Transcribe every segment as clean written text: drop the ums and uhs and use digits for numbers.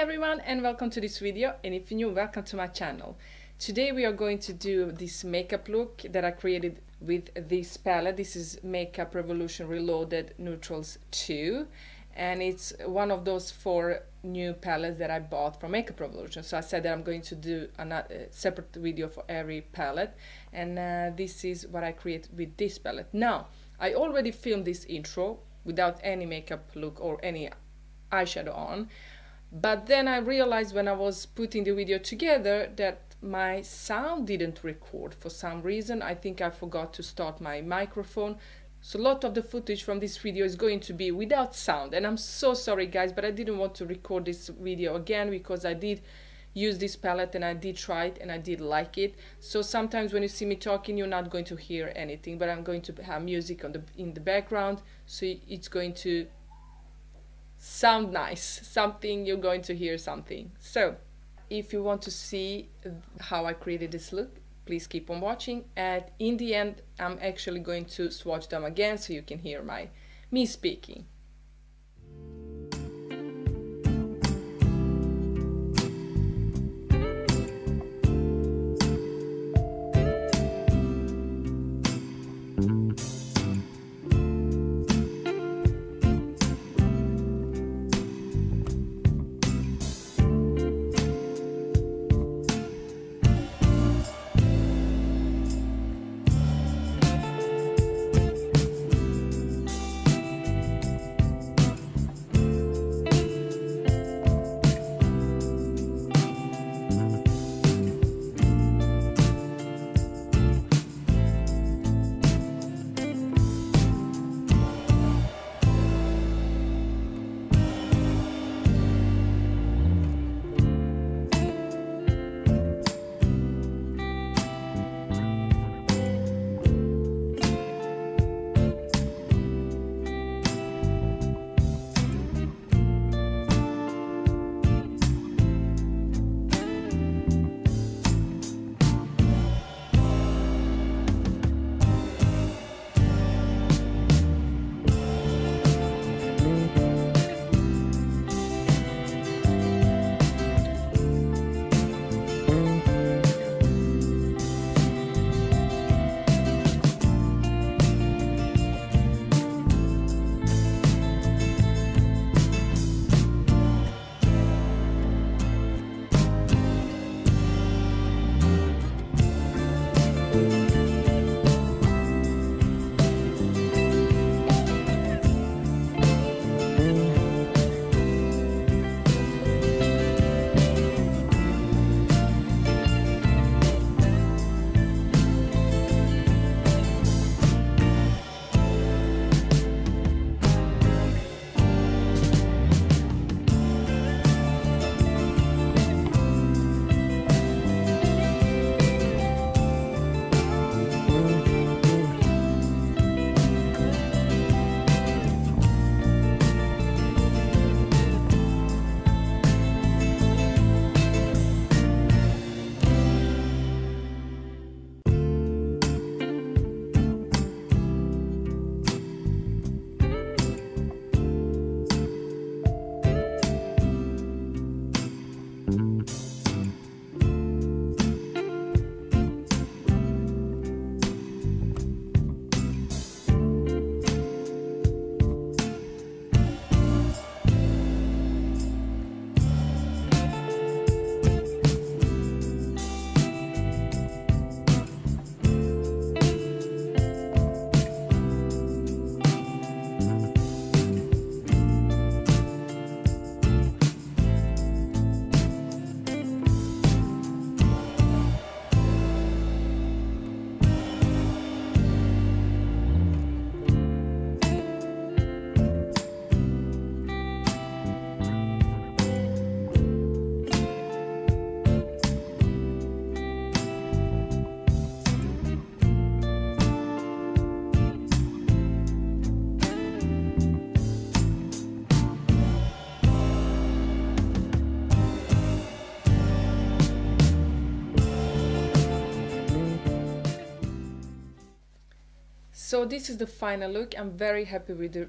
everyone and welcome to this video, and if you're new, welcome to my channel. Today we are going to do this makeup look that I created with this palette. This is Makeup Revolution Reloaded Neutrals 2, and it's one of those four new palettes that I bought from Makeup Revolution. So I said that I'm going to do a separate video for every palette, and this is what I create with this palette. Now, I already filmed this intro without any makeup look or any eyeshadow on, but then I realized when I was putting the video together that my sound didn't record for some reason. I think I forgot to start my microphone, so a lot of the footage from this video is going to be without sound, and I'm so sorry guys, but I didn't want to record this video again because I did use this palette and I did try it and I did like it. So sometimes when you see me talking, you're not going to hear anything, but I'm going to have music on in the background, so it's going to sound nice, something you're going to hear something. So if you want to see how I created this look, please keep on watching, and in the end I'm actually going to swatch them again so you can hear me speaking. So this is the final look. I'm very happy with the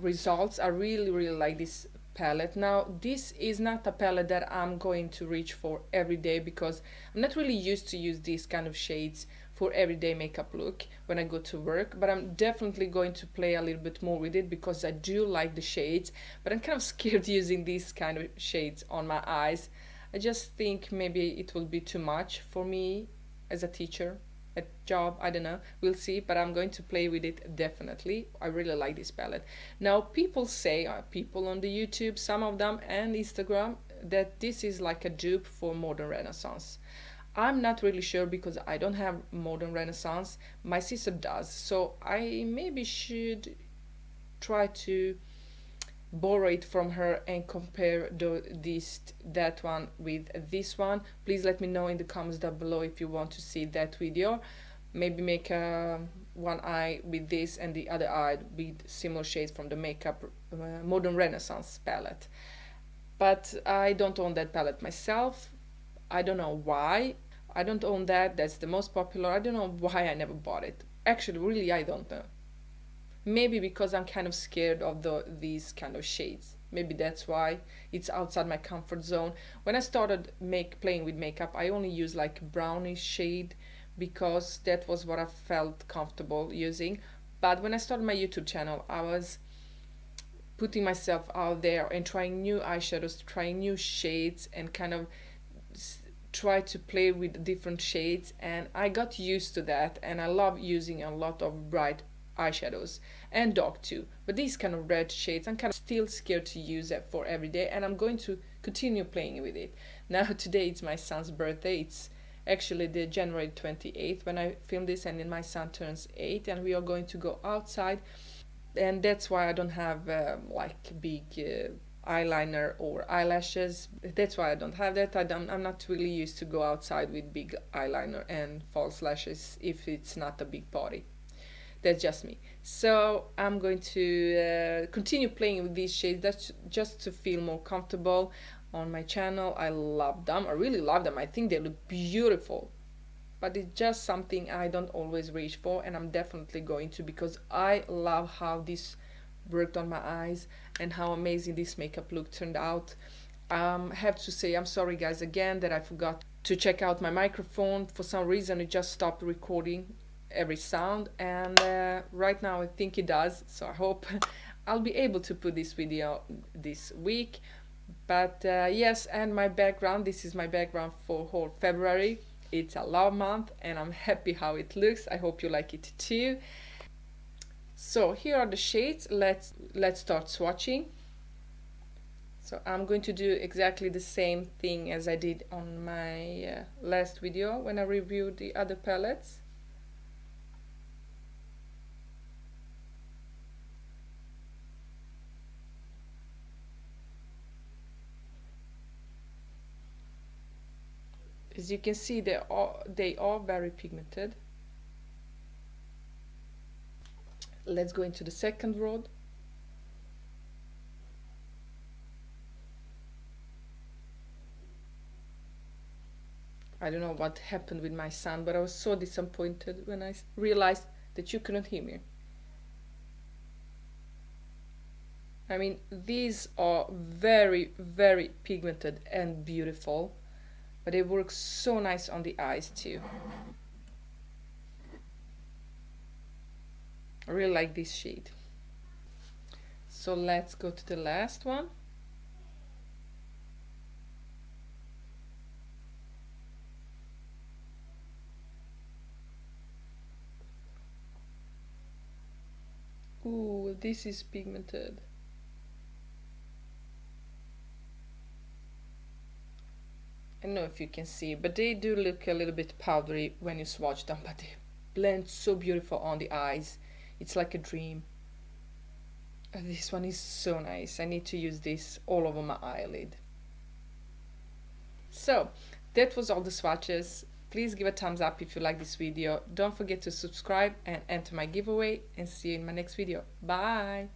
results. I really like this palette. Now this is not a palette that I'm going to reach for every day, because I'm not really used to use these kind of shades for everyday makeup look when I go to work, but I'm definitely going to play a little bit more with it because I do like the shades, but I'm kind of scared using these kind of shades on my eyes. I just think maybe it will be too much for me as a teacher, a job, I don't know, we'll see, but I'm going to play with it definitely. I really like this palette. Now people say, people on the YouTube, some of them, and Instagram, that this is like a dupe for Modern Renaissance. I'm not really sure because I don't have Modern Renaissance, my sister does, so I maybe should try to borrow it from her and compare that one with this one. Please let me know in the comments down below if you want to see that video. Maybe make one eye with this and the other eye with similar shades from the Makeup Modern Renaissance palette. But I don't own that palette myself. I don't know why I don't own that. That's the most popular. I don't know why I never bought it. Actually, really, I don't know. Maybe because I'm kind of scared of these kind of shades. Maybe that's why. It's outside my comfort zone. When I started playing with makeup, I only used like brownish shade because that was what I felt comfortable using. But when I started my YouTube channel, I was putting myself out there and trying new eyeshadows, trying new shades, and kind of try to play with different shades, and I got used to that, and I love using a lot of bright eyeshadows and dark too, but these kind of red shades I'm kind of still scared to use it for every day, and I'm going to continue playing with it. Now today it's my son's birthday. It's actually the January 28th when I film this, and then my son turns 8 and we are going to go outside, and that's why I don't have like big eyeliner or eyelashes. That's why I don't have that. I'm not really used to go outside with big eyeliner and false lashes if it's not a big party. That's just me. So I'm going to continue playing with these shades. That's just to feel more comfortable on my channel. I love them. I really love them. I think they look beautiful, but it's just something I don't always reach for, and I'm definitely going to, because I love how this worked on my eyes and how amazing this makeup look turned out. I have to say I'm sorry guys again that I forgot to check out my microphone. For some reason it just stopped recording every sound, and right now I think it does, so I hope I'll be able to put this video this week. But yes, and my background, this is my background for whole February. It's a love month and I'm happy how it looks. I hope you like it too. So here are the shades. Let's start swatching. So I'm going to do exactly the same thing as I did on my last video when I reviewed the other palettes. As you can see, they are very pigmented. Let's go into the second row. I don't know what happened with my son, but I was so disappointed when I realized that you couldn't hear me. I mean, these are very, very pigmented and beautiful, but they work so nice on the eyes too. I really like this shade. So let's go to the last one. Ooh, this is pigmented. I don't know if you can see, but they do look a little bit powdery when you swatch them, but they blend so beautiful on the eyes. It's like a dream. This one is so nice. I need to use this all over my eyelid. So that was all the swatches. Please give a thumbs up if you like this video. Don't forget to subscribe and enter my giveaway, and see you in my next video. Bye.